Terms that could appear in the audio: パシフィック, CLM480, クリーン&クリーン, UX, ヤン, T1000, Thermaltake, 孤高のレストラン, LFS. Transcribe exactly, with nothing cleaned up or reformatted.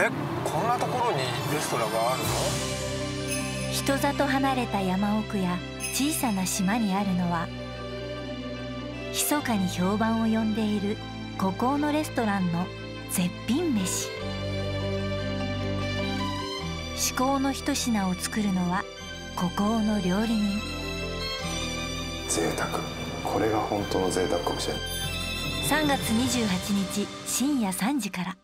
え、こんなところにレストランがあるの？人里離れた山奥や小さな島にあるのは、密かに評判を呼んでいる孤高のレストランの絶品飯。至高の一品を作るのは孤高の料理人。贅沢、これが本当の贅沢かもしれない。さんがつにじゅうはちにち深夜さんじから。